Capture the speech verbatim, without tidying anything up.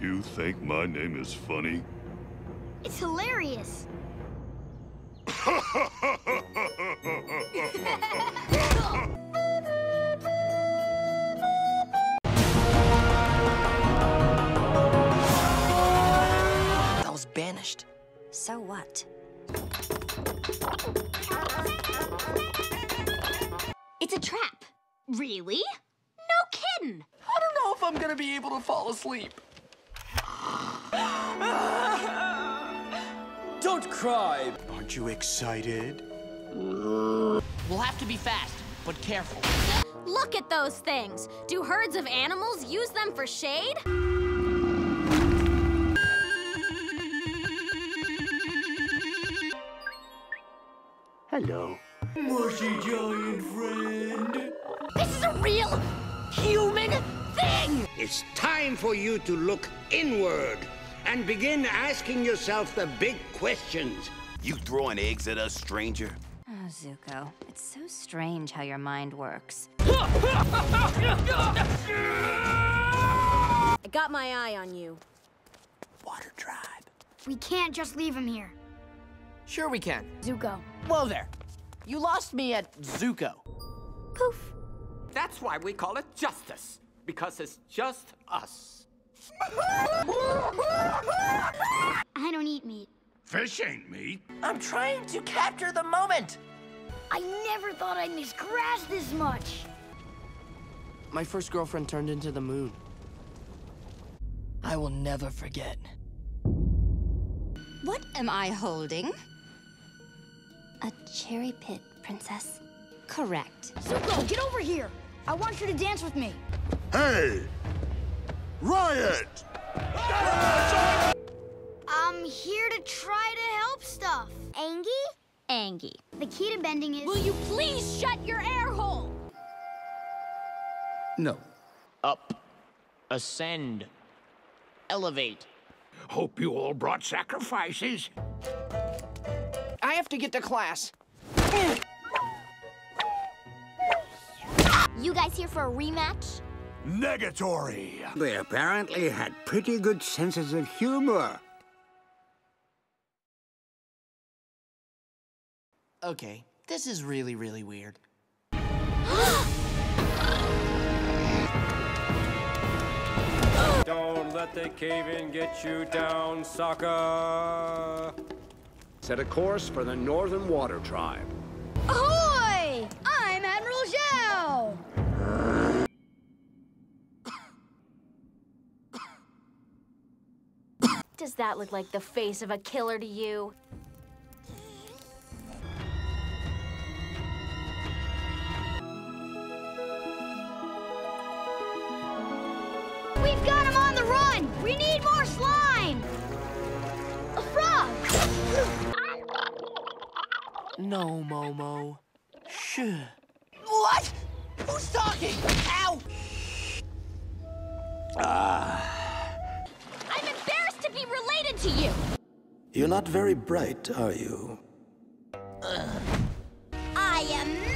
You think my name is funny? It's hilarious. I was banished. So what? It's a trap. Really? No kidding. I don't know if I'm gonna be able to fall asleep. Don't cry. Aren't you excited? We'll have to be fast, but careful. Look at those things. Do herds of animals use them for shade? Hello. Mushy giant friend. This is a real human thing! It's time for you to look inward and begin asking yourself the big questions. You throwing eggs at us, stranger? Oh, Zuko, it's so strange how your mind works. I got my eye on you. Water Tribe. We can't just leave him here. Sure we can. Zuko. Whoa there. You lost me at Zuko. Poof. That's why we call it justice, because it's just us. I don't eat meat. Fish ain't meat. I'm trying to capture the moment. I never thought I'd miss grass this much. My first girlfriend turned into the moon. I will never forget. What am I holding? A cherry pit, princess. Correct. Zuko, get over here. I want you to dance with me. Hey! Riot! I'm here to try to help stuff. Angie? Angie. The key to bending is... Will you please shut your air hole? No. Up. Ascend. Elevate. Hope you all brought sacrifices. I have to get to class. You guys here for a rematch? Negatory. They apparently had pretty good senses of humor. Okay, this is really, really weird. Don't let the cave-in get you down, Sokka. Set a course for the Northern Water Tribe. Ahoy! I'm Admiral Zhao! Does that look like the face of a killer to you? We've got him on the run! We need more slime! A frog! No, Momo. Shh. What? Who's talking? Ow! Ah. To you. You're not very bright, are you? Uh. I am